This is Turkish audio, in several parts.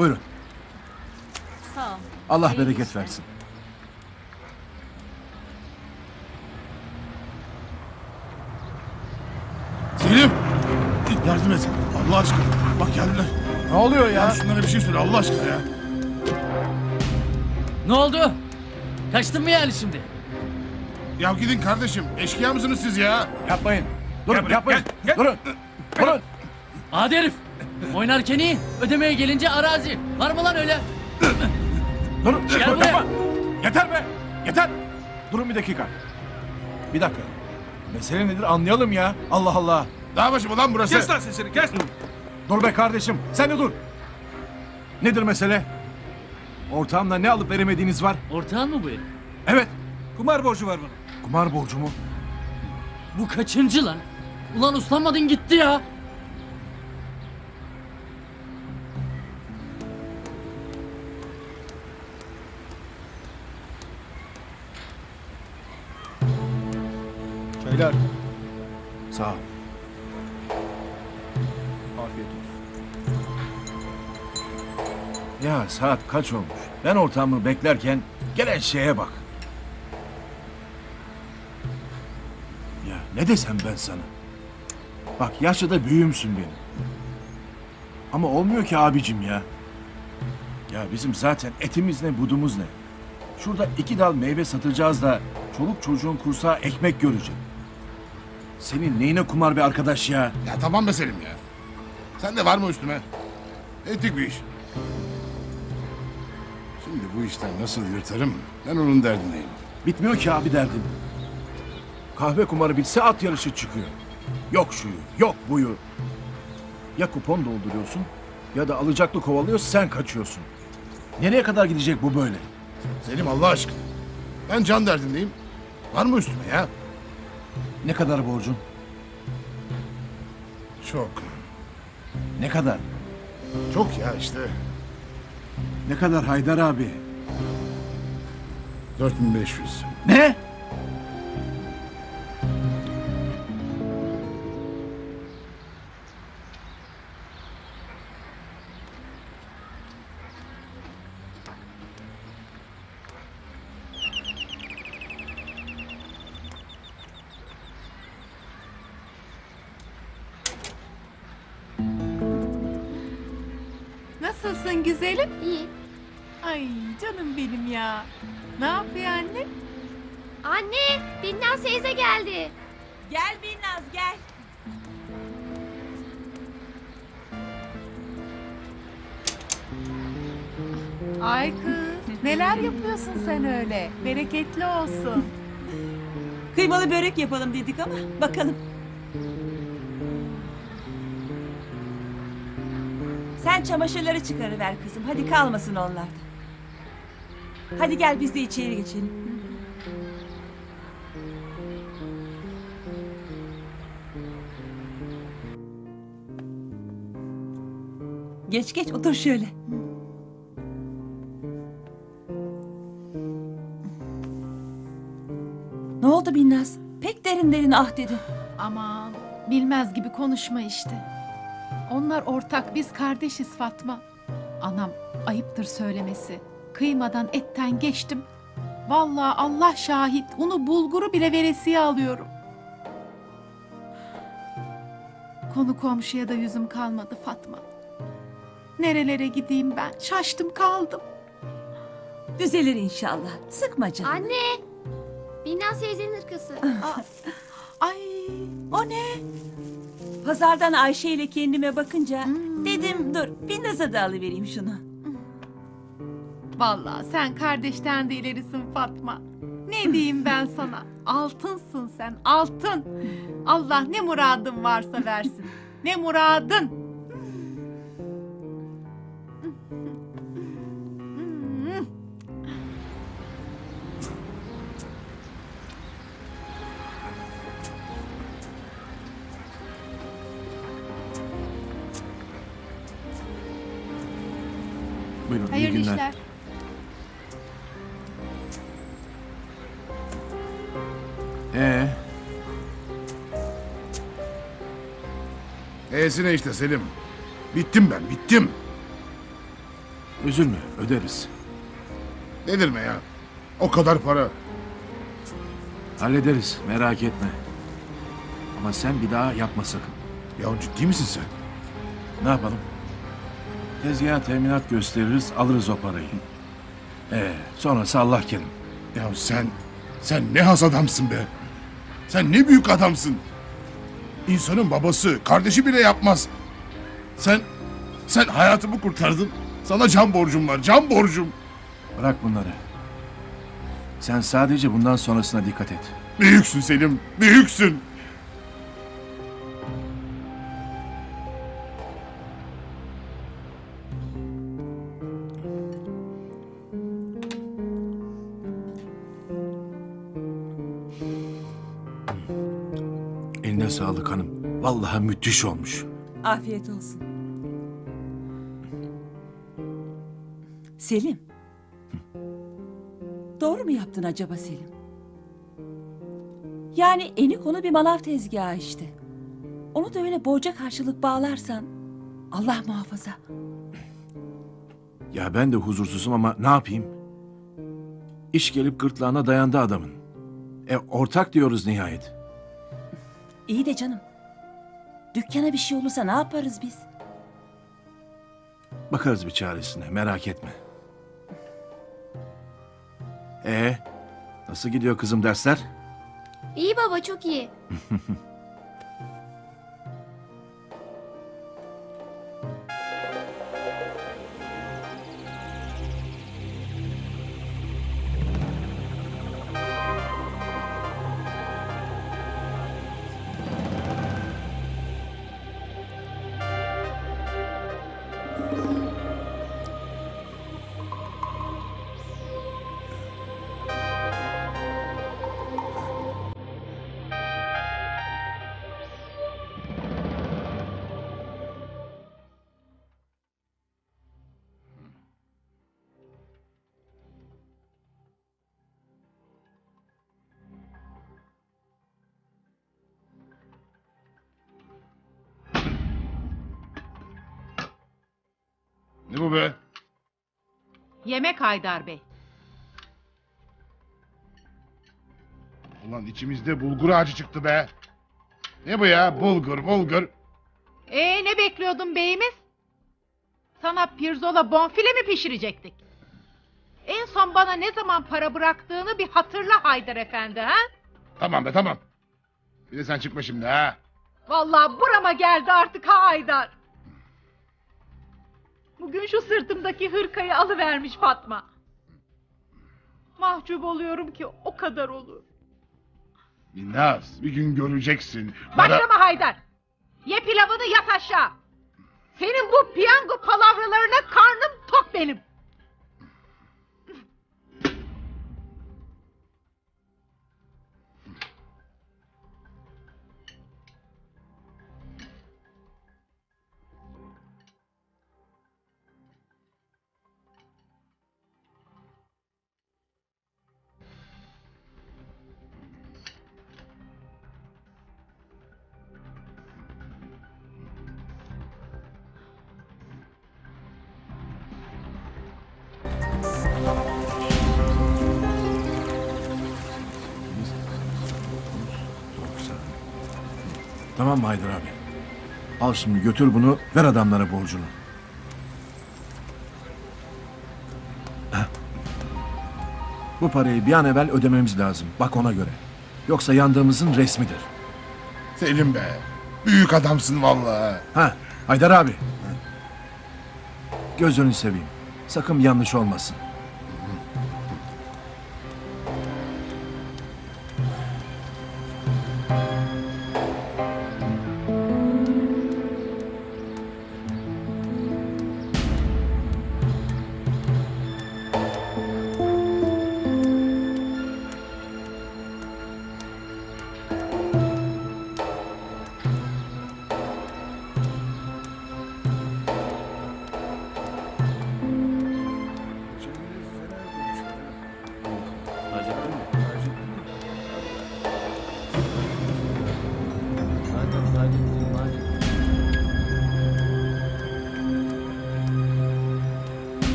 Buyurun. Sağ ol. Allah bereket versin. Selim! Yardım et. Allah aşkına. Bak geldiler. Ne oluyor ya? Ya şunlara bir şey söyle Allah aşkına ya. Ne oldu? Kaçtın mı yani şimdi? Ya gidin kardeşim. Eşkıya mısınız siz ya? Yapmayın. Durun yapmayın. Durun. Durun. Adi herif. Oynarken iyi. Ödemeye gelince arazi. Var mı lan öyle? Durun. Gel buraya. Yeter be. Yeter. Durun bir dakika. Bir dakika. Mesele nedir anlayalım ya. Allah Allah. Daha başım lan burası. Kes lan sesini kes. Dur be kardeşim. Sen de dur. Nedir mesele? Ortağımla ne alıp veremediğiniz var? Ortağın mı bu herif? Evet. Kumar borcu var bunun. Kumar borcu mu? Bu kaçıncı lan? Ulan uslanmadın gitti ya. Çaylar. Sağ ol. Afiyet olsun. Ya saat kaç olmuş? Ben ortamı beklerken gelen şeye bak. Ya ne desem ben sana? Bak yaşlı da büyüğümsün benim. Ama olmuyor ki abicim ya. Ya bizim zaten etimiz ne budumuz ne? Şurada 2 dal meyve satacağız da çoluk çocuğun kursağı ekmek görecek. Senin neyine kumar bir arkadaş ya? Ya tamam be Selim ya. Sen de var mı üstüme? Etik bir iş. Şimdi bu işten nasıl yırtarım? Ben onun derdindeyim. Bitmiyor ki abi derdim. Kahve kumarı bitse at yarışı çıkıyor. Yok şuyu, yok buyu. Ya kupon dolduruyorsun ya da alacaklı kovalıyor sen kaçıyorsun. Nereye kadar gidecek bu böyle? Selim Allah aşkına. Ben can derdindeyim. Var mı üstüme ya? Ne kadar borcun? Çok. Ne kadar? Çok ya işte. Ne kadar Haydar abi? 4500. Ne? Nasılsın güzelim? İyi. Ay canım benim ya. Ne yapıyor anne? Anne, Binnaz teyze geldi. Gel Binnaz gel. Ay kız, neler yapıyorsun sen öyle? Bereketli olsun. Kıymalı börek yapalım dedik ama bakalım. Sen çamaşırları çıkarıver kızım. Hadi kalmasın onlarda. Hadi gel biz de içeri geçelim. Geç geç otur şöyle. Ne oldu Binnaz? Pek derin derin ah dedi. Aman bilmez gibi konuşma işte. Onlar ortak, biz kardeşiz Fatma. Anam, ayıptır söylemesi. Kıymadan etten geçtim. Vallahi Allah şahit, unu bulguru bile veresiye alıyorum. Konu komşuya da yüzüm kalmadı Fatma. Nerelere gideyim ben? Şaştım kaldım. Düzelir inşallah. Sıkma canım. Anne! Binnaz teyzenin hırkası. Ay, o ne? Pazardan Ayşe ile kendime bakınca dedim dur Binnaz'a da alıvereyim şunu. Vallahi sen kardeşten de ilerisin Fatma. Ne diyeyim ben sana? Altınsın sen altın. Allah ne muradın varsa versin. Ne muradın? Buyurun, hayırlı günler. İşler. E'sine işte Selim. Bittim ben, bittim. Üzülme, öderiz. Delirme ya. O kadar para. Hallederiz, merak etme. Ama sen bir daha yapma sakın. Ya ciddi misin sen? Ne yapalım? Tezgaha teminat gösteririz, alırız o parayı. Sonrası Allah kerim. Ya sen ne has adamsın be. Sen ne büyük adamsın. İnsanın babası, kardeşi bile yapmaz. Sen hayatımı kurtardın. Sana can borcum var, can borcum. Bırak bunları. Sen sadece bundan sonrasına dikkat et. Büyüksün Selim, büyüksün. Eline sağlık hanım. Vallahi müthiş olmuş. Afiyet olsun. Selim. Doğru mu yaptın acaba Selim? Yani eni konu bir manav tezgahı işte. Onu da öyle borca karşılık bağlarsan Allah muhafaza. Ya ben de huzursuzum ama ne yapayım? İş gelip gırtlağına dayandı adamın. Ortak diyoruz nihayet. İyi de canım. Dükkana bir şey olursa ne yaparız biz? Bakarız bir çaresine, merak etme. Nasıl gidiyor kızım dersler? İyi baba, çok iyi. Ne bu be? Yemek Haydar Bey. Ulan içimizde bulgur ağacı çıktı be. Ne bu ya? Bulgur. Ne bekliyordun beyimiz? Sana pirzola bonfile mi pişirecektik? En son bana ne zaman para bıraktığını bir hatırla Haydar Efendi ha? Tamam be tamam. Bir de sen çıkma şimdi ha. Vallahi burama geldi artık ha Haydar. Bugün şu sırtımdaki hırkayı alıvermiş Fatma. Mahcup oluyorum ki o kadar olur. Binnaz, bir gün göreceksin. Başlama Haydar. Ye pilavını yat aşağı. Senin bu piyango palavralarına karnım tok benim. Tamam mı Haydar abi? Al şimdi götür bunu, ver adamlara borcunu. Bu parayı bir an evvel ödememiz lazım, bak ona göre. Yoksa yandığımızın resmidir. Selim be, büyük adamsın vallahi. Haydar abi. Gözünü seveyim, sakın yanlış olmasın.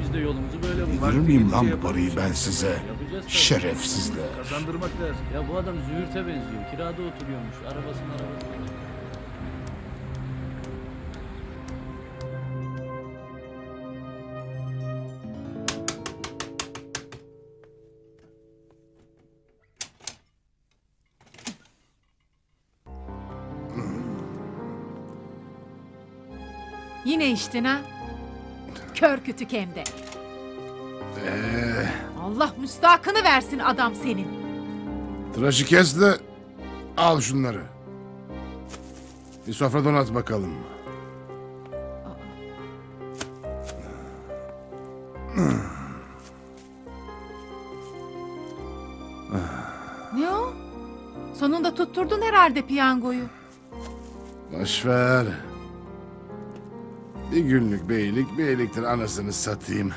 Biz de yolumuzu böyle bulacağız. Verir miyim lan bu parayı ben size? Şerefsizler. Kazandırmak lazım. Ya bu adam züğürte benziyor. Kirada oturuyormuş. Arabasını. Yine içtin ha? Kör kütük hem de. Allah müstahakını versin adam senin. Tıraşı kes de al şunları. Bir sofra donat bakalım. Ne o? Sonunda tutturdun herhalde piyangoyu. Boş ver. Bir günlük beylik, beyliktir anasını satayım.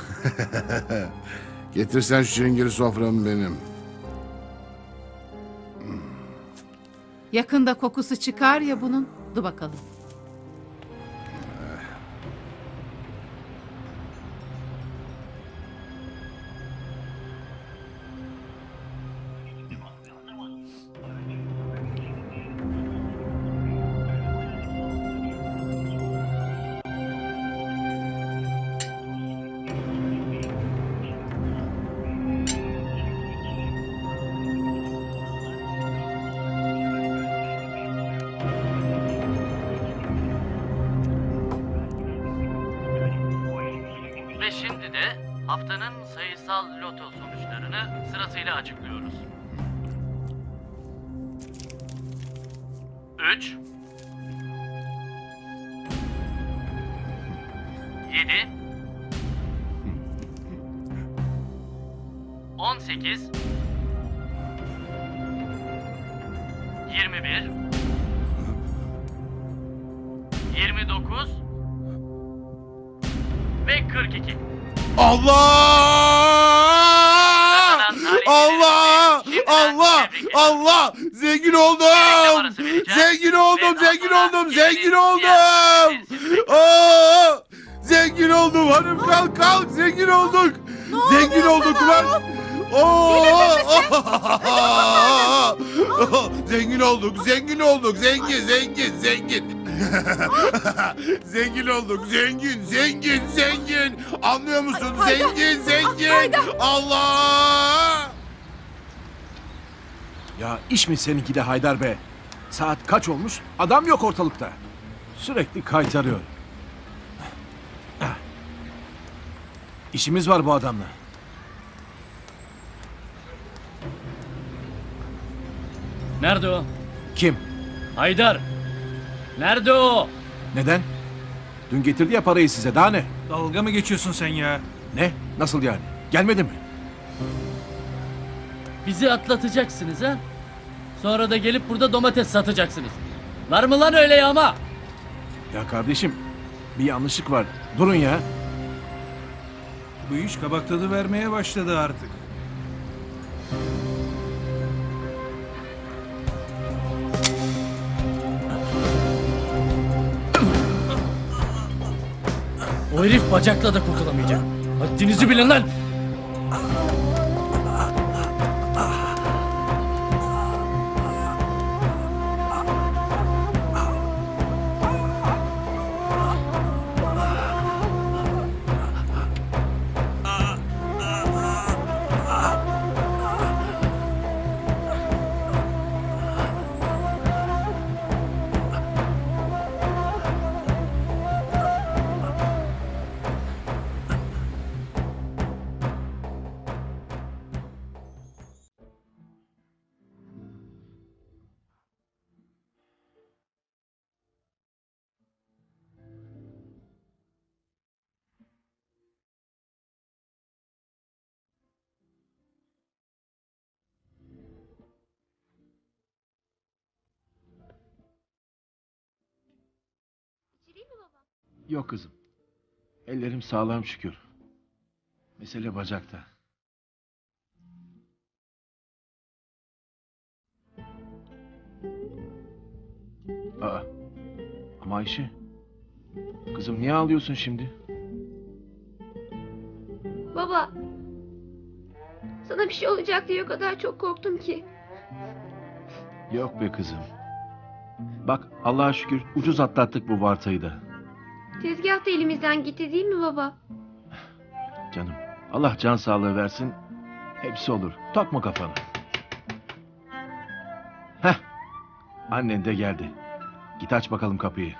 Getirsen şu çilingiri sofram benim. Yakında kokusu çıkar ya bunun. Dur bakalım. Haftanın sayısal loto sonuçlarını sırasıyla açıklıyoruz. 3, 7, 18, 21, 29 ve 42. Allah! Allah! Allah! Allah! Zengin oldum! Zengin oldum! Zengin oldum! Zengin oldum! Aa! Zengin oldum hanım, kalk kalk, zengin olduk! Zengin olduk lan! Zengin olduk, zengin olduk, zengin, zengin, zengin! Zengin olduk, zengin, zengin, zengin. Anlıyor musun? Ay, zengin, zengin. Ay, Allah! Ya iş mi seninki de Haydar be? Saat kaç olmuş? Adam yok ortalıkta. Sürekli kaytarıyor. İşimiz var bu adamla. Nerede o? Kim? Haydar. Nerede o? Neden? Dün getirdi ya parayı size, daha ne? Dalga mı geçiyorsun sen ya? Ne? Nasıl yani? Gelmedi mi? Bizi atlatacaksınız ha? Sonra da gelip burada domates satacaksınız. Var mı lan öyle yağma? Ya kardeşim, bir yanlışlık var. Durun ya. Bu iş kabak tadı vermeye başladı artık. O herif bacakla da kurtulamayacak. Haddinizi bilin lan! Yok kızım. Ellerim sağlam şükür. Mesele bacakta. Ama Ayşe. Kızım niye ağlıyorsun şimdi? Baba, sana bir şey olacak diye o kadar çok korktum ki. Yok be kızım. Bak Allah'a şükür ucuz atlattık bu vartayı da. Tezgah da elimizden gitti değil mi baba? Canım, Allah can sağlığı versin. Hepsi olur. Takma kafanı. Heh. Annen de geldi. Git aç bakalım kapıyı.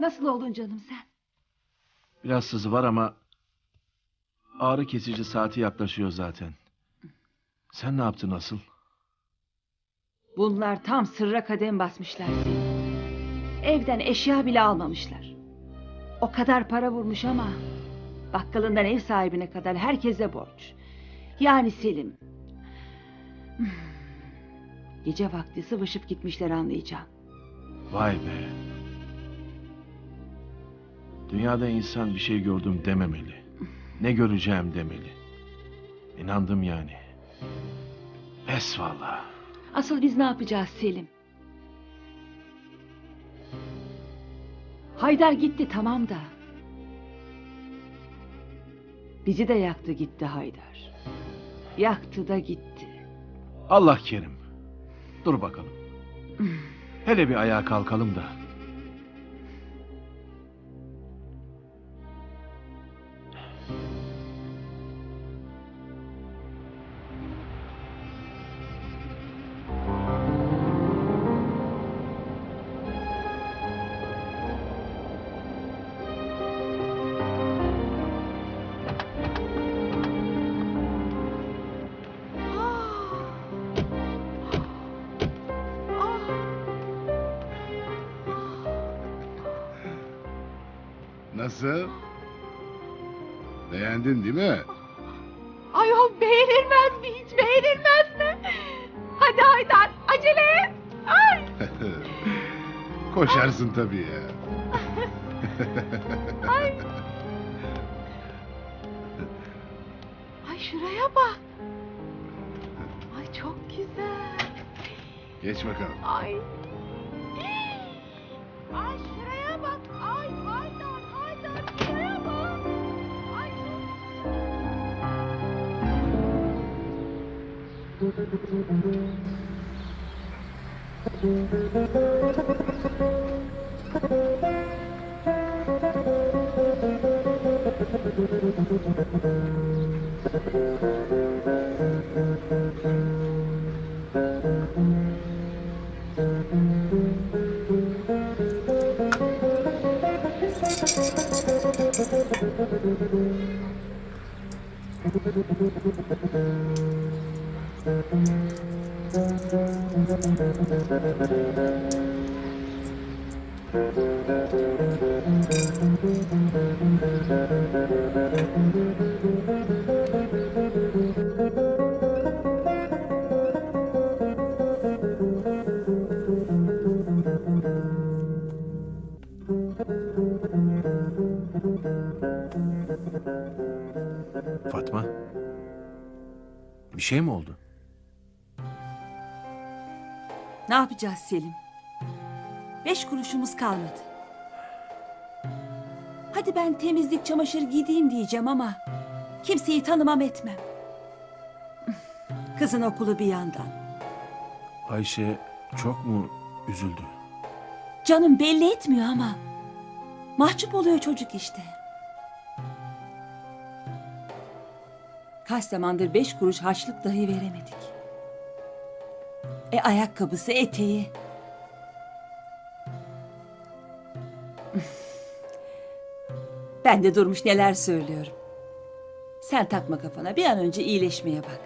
Nasıl oldun canım sen? Biraz sızı var ama ağrı kesici saati yaklaşıyor zaten. Sen ne yaptın asıl? Bunlar tam sırra kadem basmışlar seni. Evden eşya bile almamışlar. O kadar para vurmuş ama bakkalından ev sahibine kadar herkese borç. Yani Selim. Gece vakti sıvışıp gitmişler anlayacağım. Vay be. Dünyada insan bir şey gördüm dememeli. Ne göreceğim demeli. İnandım yani. Pes vallahi. Asıl biz ne yapacağız Selim? Haydar gitti tamam da. Bizi de yaktı gitti Haydar. Yaktı da gitti. Allah kerim. Dur bakalım. Hele bir ayağa kalkalım da. Nasıl? Beğendin değil mi? Ayol beğenilmez mi hiç? Beğenilmez mi? Hadi Haydar acele et. Ay. Koşarsın tabii ya. Ay. Ay şuraya bak. Ay çok güzel. Geç bakalım. Ay. Ay şuraya bak. Ay Haydar. Fatma, bir şey mi oldu? Ne yapacağız Selim? 5 kuruşumuz kalmadı. Hadi ben temizlik çamaşır gideyim diyeceğim ama kimseyi tanımam etmem. Kızın okulu bir yandan. Ayşe çok mu üzüldü? Canım belli etmiyor ama mahcup oluyor çocuk işte. Kaç zamandır 5 kuruş harçlık dahi veremedik. Ayakkabısı, eteği. Ben de durmuş neler söylüyorum. Sen takma kafana, bir an önce iyileşmeye bak.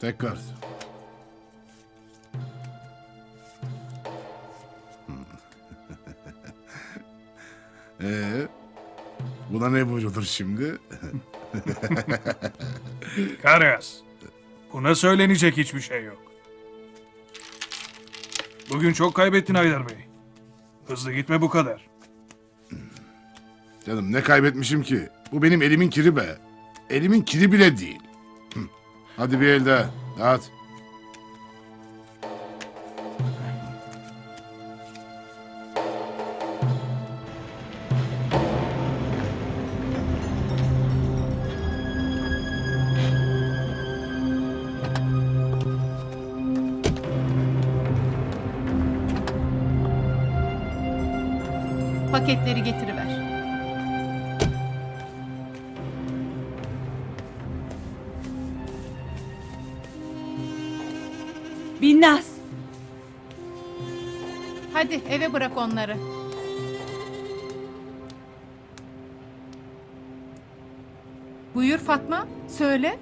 Tekrar. Buna ne buyrulur şimdi? Karas, buna söylenecek hiçbir şey yok. Bugün çok kaybettin Haydar Bey. Hızlı gitme, bu kadar. Canım, ne kaybetmişim ki? Bu benim elimin kiri be. Elimin kiri bile değil. Hadi bir el daha. Dağıt. Paketleri getiriver. Binnaz. Hadi eve bırak onları. Buyur Fatma, söyle.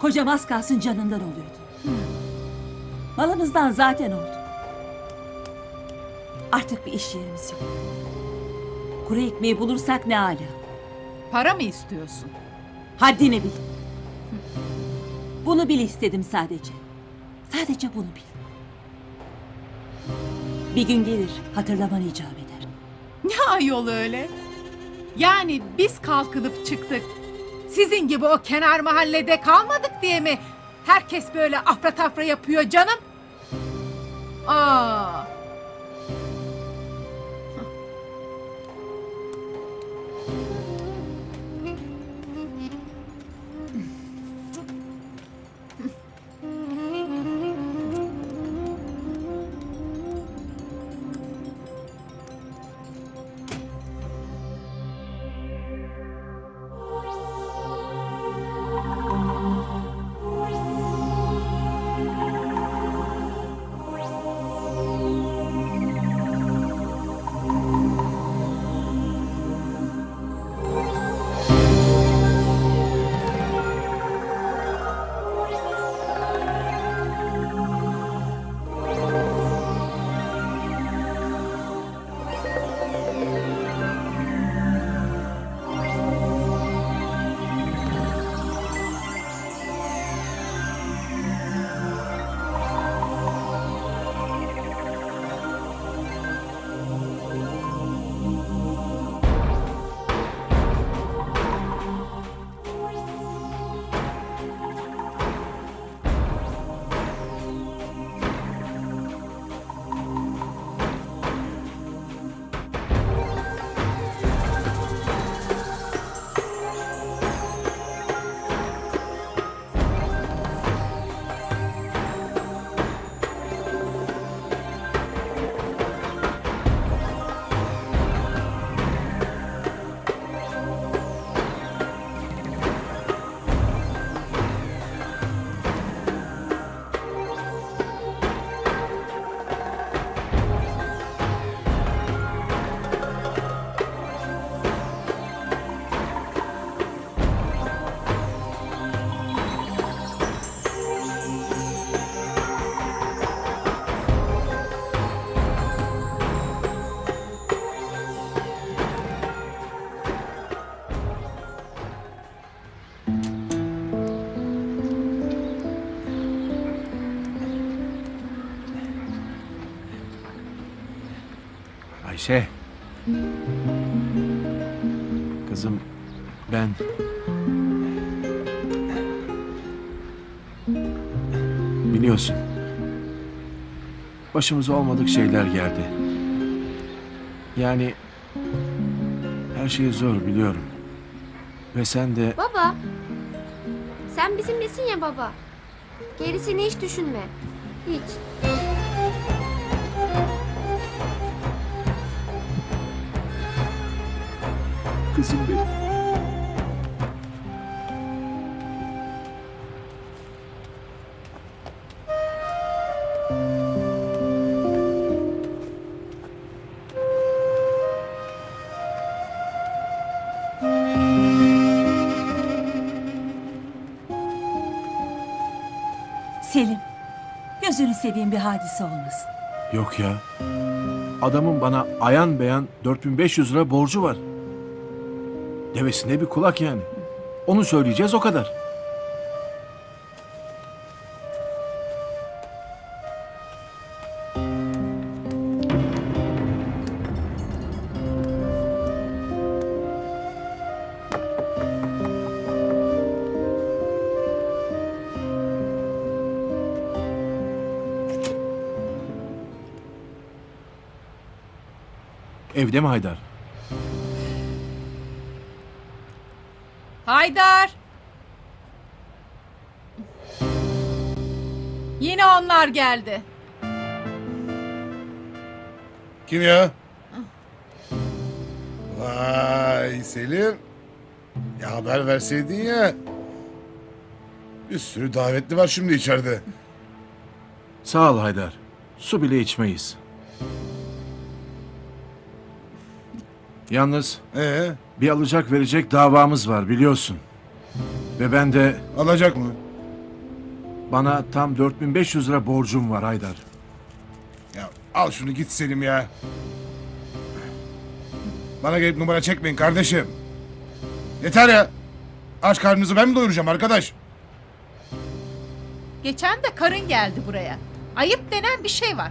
Kocam az kalsın canından oluyordu. Malımızdan zaten oldu. Artık bir iş yerimiz yok. Kuru ekmeği bulursak ne âlâ. Para mı istiyorsun? Haddini bil. Bunu bil istedim sadece. Sadece bunu bil. Bir gün gelir, hatırlaman icap eder. Ne ayol öyle? Yani biz kalkılıp çıktık. Sizin gibi o kenar mahallede kalmadık diye mi? Herkes böyle afra tafra yapıyor canım. Ayşe. Kızım, ben... Biliyorsun. Başımıza olmadık şeyler geldi. Yani... Her şey zor, biliyorum. Ve sen de... Baba. Sen bizimlesin ya baba. Gerisini hiç düşünme. Hiç. Kızım benim. Selim, gözünü seveyim bir hadise olmasın. Yok ya. Adamın bana ayan beyan 4500 lira borcu var. Devesinde bir kulak yani. Onu söyleyeceğiz, o kadar. Evde mi Haydar? Haydar! Yine onlar geldi. Kim ya? Vay Selim. Ya haber verseydin ya. Bir sürü davetli var şimdi içeride. Sağ ol Haydar. Su bile içmeyiz. Yalnız bir alacak verecek davamız var biliyorsun. Ve ben de... Alacak mı? Bana tam 4500 lira borcum var Haydar. Ya al şunu git Selim ya. Bana gelip numara çekmeyin kardeşim. Yeter ya. Aç karnınızı ben mi doyuracağım arkadaş? Geçen de karın geldi buraya. Ayıp denen bir şey var.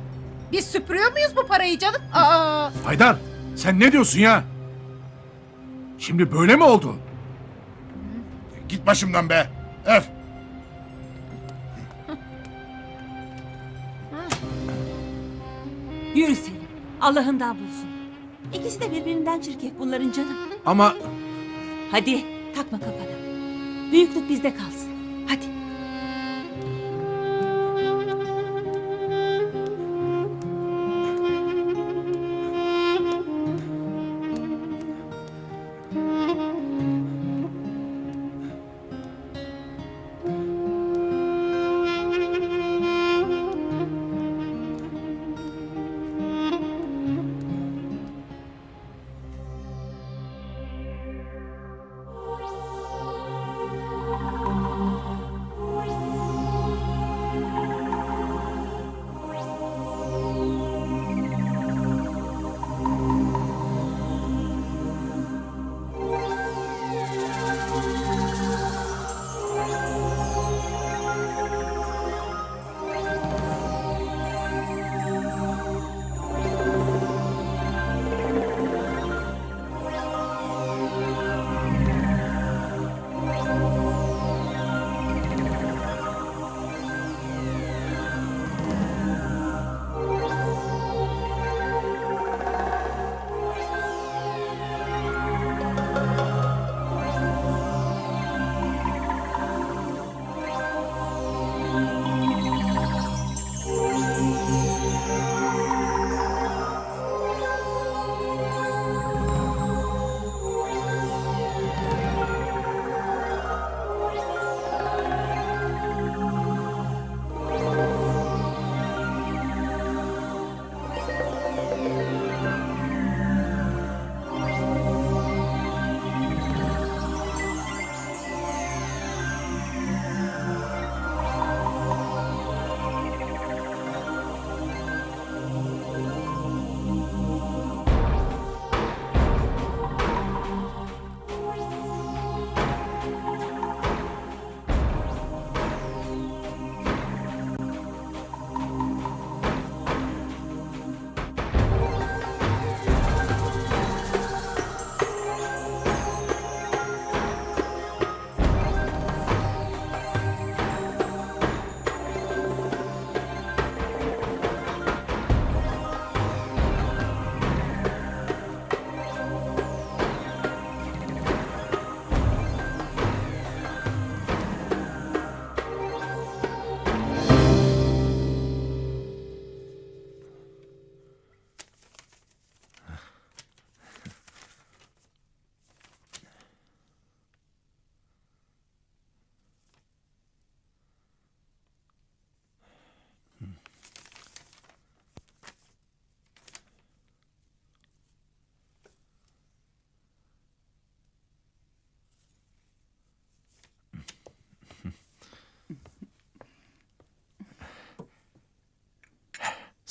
Biz süpürüyor muyuz bu parayı canım? Aa. Haydar! Sen ne diyorsun ya? Şimdi böyle mi oldu? Git başımdan be. Öf. Yürü Selim. Allah'ın daha bulsun. İkisi de birbirinden çirkef bunların canım. Ama... Hadi takma kafana. Büyüklük bizde kalsın. Hadi.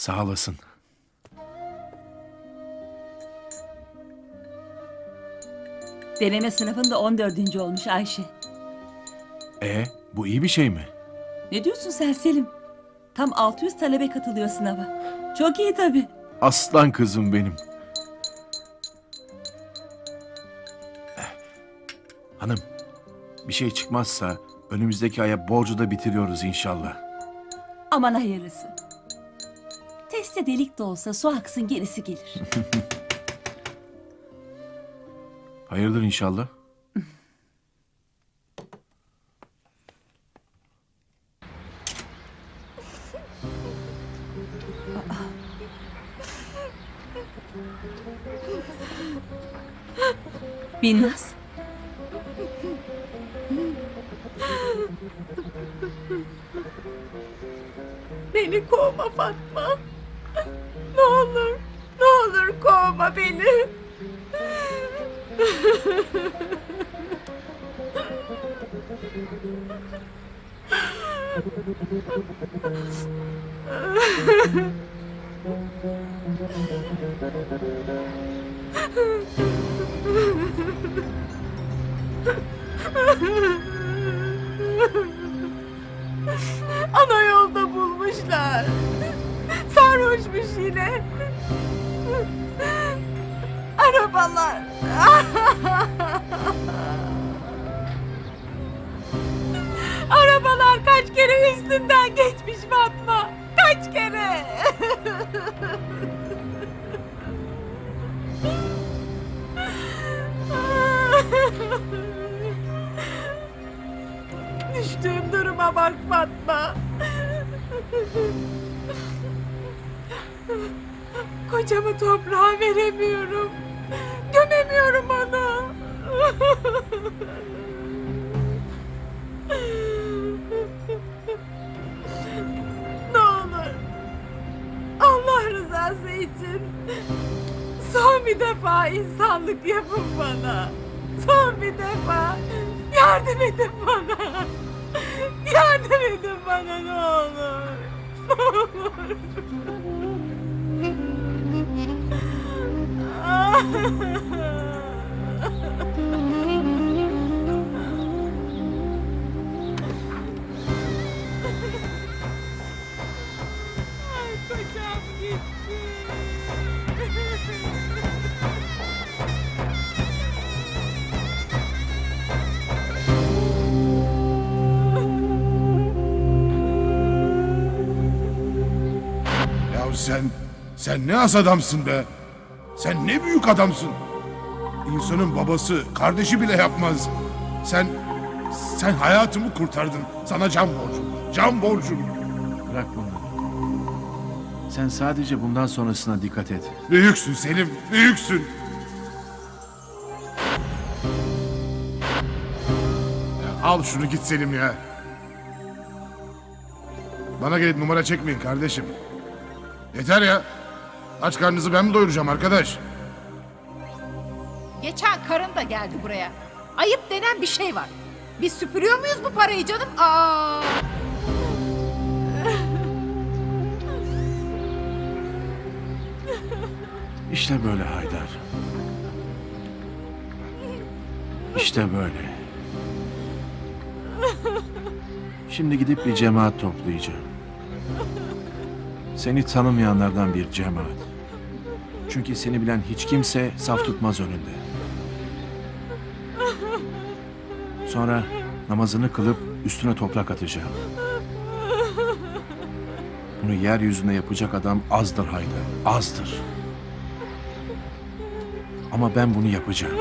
Sağ olasın. Deneme sınıfında 14. olmuş Ayşe. Bu iyi bir şey mi? Ne diyorsun sen Selim? Tam 600 talebe katılıyor sınava. Çok iyi tabii. Aslan kızım benim. Hanım, bir şey çıkmazsa önümüzdeki aya borcu da bitiriyoruz inşallah. Aman hayırlısı. Teste delik de olsa su aksın gerisi gelir. Hayırdır inşallah. Binnaz. Beni kovma Fatma. Ne olur, ne olur kovma beni. Ana yolda bulmuşlar. Sarhoşmuş yine. Arabalar. Arabalar kaç kere üstünden geçmiş Fatma. Kaç kere. Düştüğüm duruma bak Fatma. Kocamı toprağa veremiyorum. Gömemiyorum onu. Ne olur, Allah rızası için son bir defa insanlık yapın bana. Son bir defa yardım edin bana. Yardım edin bana ne olur. Ne olur. Ay kocam gitti. Sen ne as adamsın be. Sen ne büyük adamsın. İnsanın babası, kardeşi bile yapmaz. Sen hayatımı kurtardın. Sana can borcum. Can borcum. Bırak bunları. Sen sadece bundan sonrasına dikkat et. Büyüksün Selim, büyüksün. Ya al şunu git Selim ya. Bana gelip numara çekmeyin kardeşim. Yeter ya. Aç karnınızı ben mi doyuracağım arkadaş? Geçen karın da geldi buraya. Ayıp denen bir şey var. Biz süpürüyor muyuz bu parayı canım? Aa! İşte böyle Haydar. İşte böyle. Şimdi gidip bir cemaat toplayacağım. Seni tanımayanlardan bir cemaat. Çünkü seni bilen hiç kimse saf tutmaz önünde. Sonra namazını kılıp üstüne toprak atacağım. Bunu yeryüzünde yapacak adam azdır Haydar, azdır. Ama ben bunu yapacağım.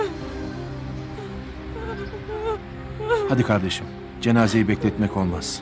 Hadi kardeşim, cenazeyi bekletmek olmaz.